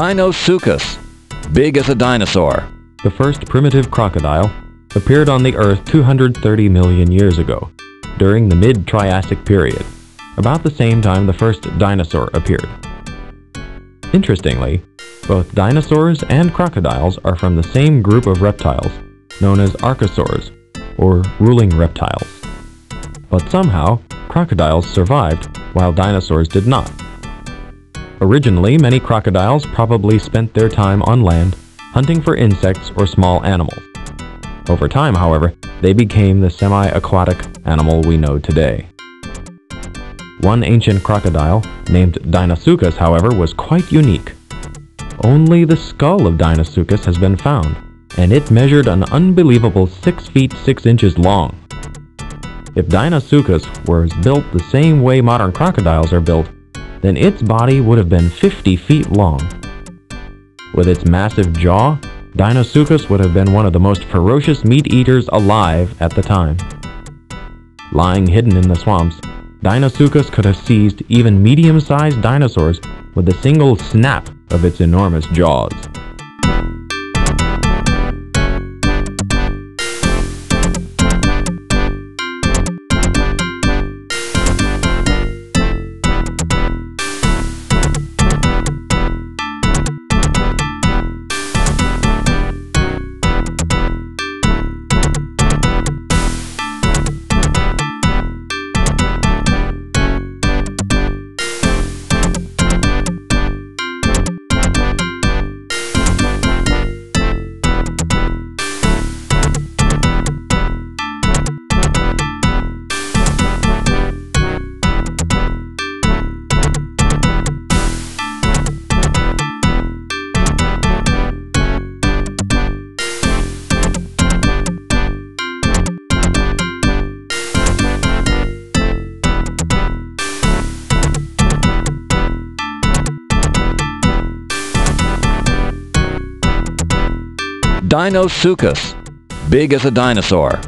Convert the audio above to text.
Deinosuchus, big as a dinosaur, the first primitive crocodile, appeared on the Earth 230 million years ago, during the mid-Triassic period, about the same time the first dinosaur appeared. Interestingly, both dinosaurs and crocodiles are from the same group of reptiles, known as archosaurs, or ruling reptiles. But somehow, crocodiles survived, while dinosaurs did not. Originally, many crocodiles probably spent their time on land, hunting for insects or small animals. Over time, however, they became the semi-aquatic animal we know today. One ancient crocodile, named Deinosuchus, however, was quite unique. Only the skull of Deinosuchus has been found, and it measured an unbelievable 6 feet 6 inches long. If Deinosuchus was built the same way modern crocodiles are built, then its body would have been 50 feet long. With its massive jaw, Deinosuchus would have been one of the most ferocious meat-eaters alive at the time. Lying hidden in the swamps, Deinosuchus could have seized even medium-sized dinosaurs with a single snap of its enormous jaws. Deinosuchus, big as a dinosaur.